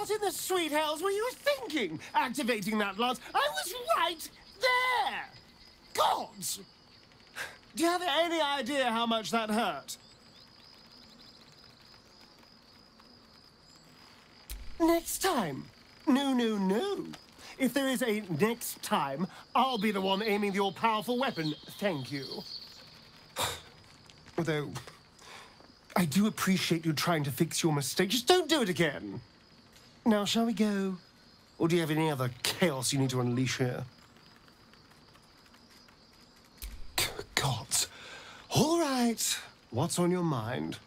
What in the sweet hells were you thinking, activating that lot? I was right there! Gods! Do you have any idea how much that hurt? Next time. No, no, no. If there is a next time, I'll be the one aiming your powerful weapon. Thank you. Although, I do appreciate you trying to fix your mistake. Just don't do it again. Now, shall we go? Or do you have any other chaos you need to unleash here? Gods. All right. What's on your mind?